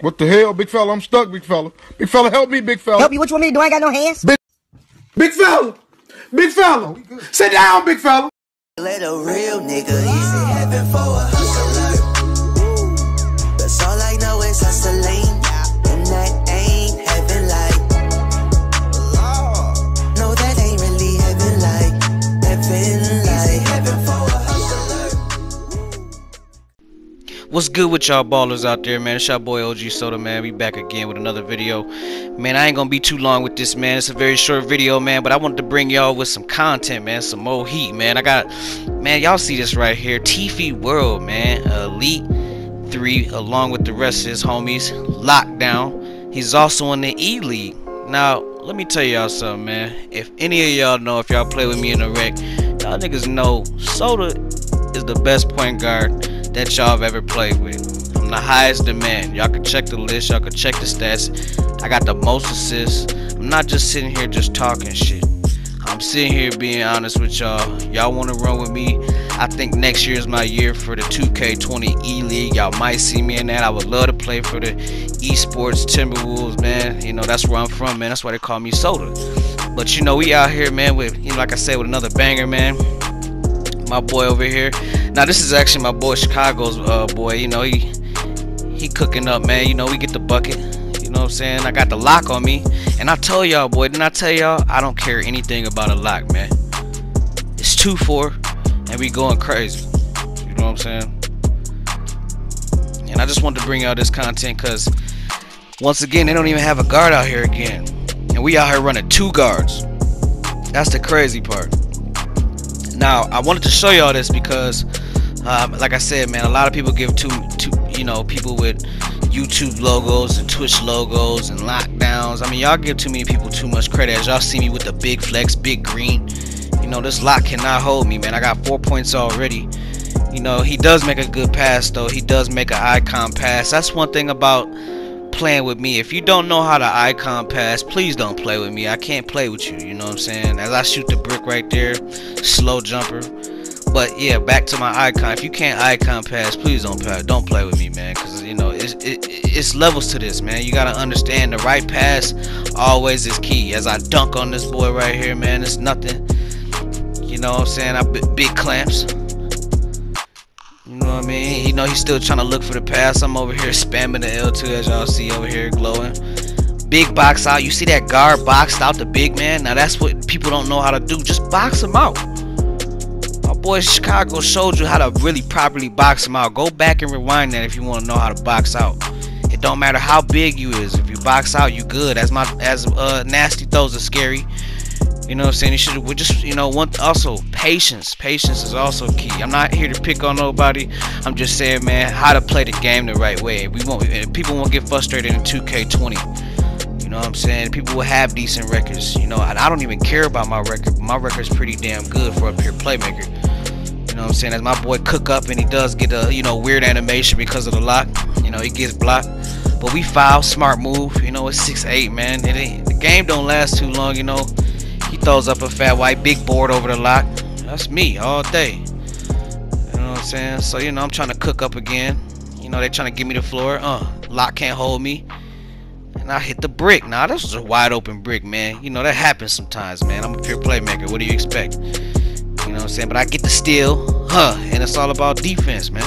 What the hell, big fella? I'm stuck, big fella. Big fella, help me, big fella. Help you? What you want me to do? I ain't got no hands. Big fella. Big fella. Sit down, big fella. Let a real nigga easy heaven for a hustler. That's all I know is hustling. And that ain't heaven like. No, that ain't really heaven like. Heaven like heaven for a hustler. What's good with y'all ballers out there, man? It's your boy OG Soda, man. We back again with another video. Man, I ain't gonna be too long with this, man. It's a very short video, man, but I wanted to bring y'all with some content, man, some more heat, man. I got, man, y'all see this right here, TFE World, man, Elite 3, along with the rest of his homies, Lockdown. He's also in the E-League. Now, let me tell y'all something, man. If any of y'all know, if y'all play with me in the rec, y'all niggas know Soda is the best point guard that y'all have ever played with. I'm the highest demand. Y'all can check the list, y'all can check the stats. I got the most assists. I'm not just sitting here just talking shit. I'm sitting here being honest with y'all. Y'all want to run with me? I think next year is my year for the 2K20 E-League. Y'all might see me in that. I would love to play for the Esports Timberwolves, man. You know, that's where I'm from, man. That's why they call me Soda. But, you know, we out here, man, with, you know, like I said, with another banger, man. My boy over here. Now, this is actually my boy Chicago's boy. You know, he cooking up, man. You know, we get the bucket. You know what I'm saying? I got the lock on me. And I told y'all, boy, didn't I tell y'all? I don't care anything about a lock, man. It's 2-4. And we going crazy, you know what I'm saying? And I just wanted to bring out this content because, once again, they don't even have a guard out here again. And we out here running two guards. That's the crazy part. Now, I wanted to show y'all this because, like I said, man, a lot of people give to you know, people with YouTube logos and Twitch logos and lockdowns. I mean, y'all give too many people too much credit. As y'all see me with the big flex, big green. You know, this lock cannot hold me, man. I got 4 points already. You know, he does make a good pass, though. He does make an icon pass. That's one thing about playing with me. If you don't know how to icon pass, please don't play with me. I can't play with you, you know what I'm saying? As I shoot the brick right there, slow jumper. But, yeah, back to my icon. If you can't icon pass, please don't play with me, man. Because, you know, it's levels to this, man. You got to understand the right pass always is key. As I dunk on this boy right here, man, it's nothing. You know what I'm saying? I big clamps. You know what I mean? You know, he's still trying to look for the pass. I'm over here spamming the L2 as y'all see over here glowing. Big box out. You see that guard boxed out the big man? Now that's what people don't know how to do. Just box him out. My boy Chicago showed you how to really properly box him out. Go back and rewind that if you want to know how to box out. It don't matter how big you is. If you box out, you good. As nasty throws are scary. You know what I'm saying? You should, we just, you know, also patience. Patience is also key. I'm not here to pick on nobody. I'm just saying, man, how to play the game the right way. People won't get frustrated in 2K20. You know what I'm saying? People will have decent records. You know, I don't even care about my record. My record's pretty damn good for a pure playmaker. You know what I'm saying? As my boy cook up, and he does get a, you know, weird animation because of the lock. You know, he gets blocked. But we foul, smart move. You know, it's 6-8, man. The game don't last too long, you know. He throws up a fat white big board over the lock. That's me all day. You know what I'm saying? So, you know, I'm trying to cook up again. You know, they're trying to give me the floor. Lock can't hold me. And I hit the brick. Now, this was a wide open brick, man. You know, that happens sometimes, man. I'm a pure playmaker. What do you expect? You know what I'm saying? But I get the steal. And it's all about defense, man.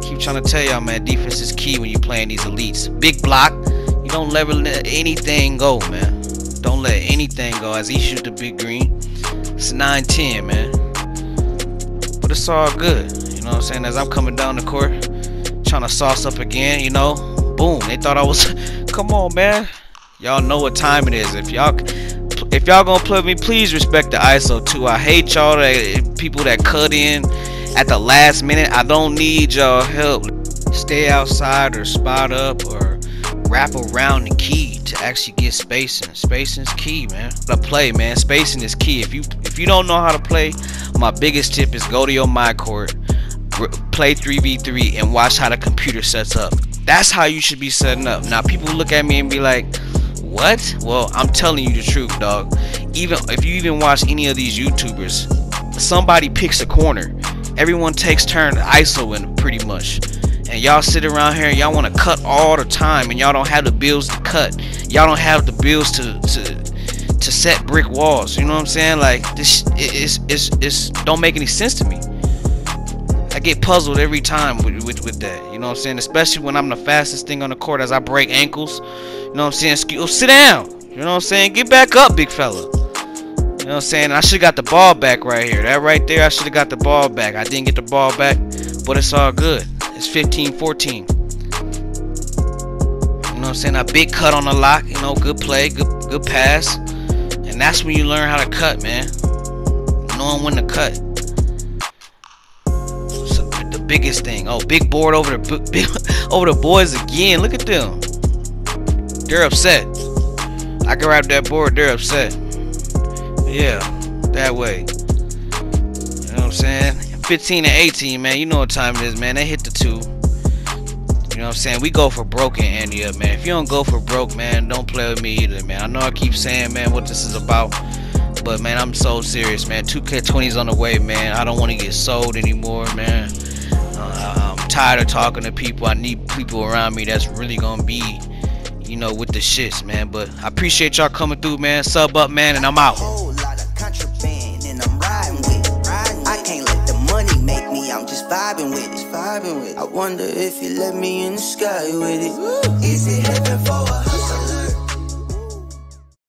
Keep trying to tell y'all, man, defense is key when you're playing these elites. Big block. You don't ever let anything go, man. Don't let anything go as he shoot the big green. It's 9-10, man. But it's all good. You know what I'm saying? As I'm coming down the court, trying to sauce up again, you know. Boom. They thought I was... Come on, man. Y'all know what time it is. If y'all gonna play with me, please respect the ISO, too. I hate y'all people that cut in at the last minute. I don't need y'all help. Stay outside or spot up or wrap around the key to actually get spacing. Spacing's key, man. To play, man. Spacing is key. If you don't know how to play, my biggest tip is go to your MyCourt, play 3v3, and watch how the computer sets up. That's how you should be setting up. Now people look at me and be like, "What?" Well, I'm telling you the truth, dog. Even if you even watch any of these YouTubers, somebody picks a corner. Everyone takes turn ISOing pretty much. and y'all sit around here and y'all want to cut all the time, and y'all don't have the bills to cut. Y'all don't have the bills to set brick walls. You know what I'm saying? Like, this it's don't make any sense to me. I get puzzled every time with that. You know what I'm saying? Especially when I'm the fastest thing on the court, as I break ankles. You know what I'm saying? Oh, sit down. You know what I'm saying? Get back up, big fella. You know what I'm saying? I should have got the ball back right here. That right there, I should have got the ball back. I didn't get the ball back, but it's all good. It's 15-14. You know what I'm saying? A big cut on the lock. You know, good play, good pass. And that's when you learn how to cut, man. Knowing when to cut. So, the biggest thing. Oh, big board over the boys again. Look at them. They're upset. I grab that board, they're upset. Yeah, that way. You know what I'm saying? 15 and 18, man, you know what time it is, man. They hit the 2. You know what I'm saying? We go for broke and Andy up, man. If you don't go for broke, man, don't play with me either, man. I know I keep saying, man, what this is about, but man, I'm so serious, man. 2K20's on the way, man. I don't want to get sold anymore, man. I'm tired of talking to people. I need people around me that's really gonna be, you know, with the shits, man. But I appreciate y'all coming through, man. Sub up, man, and I'm out. Whole lot of contraband, and I'm riding with it. I can't let the money make me. I'm just vibing with it. I wonder if you let me in the sky with it. Is it heaven for?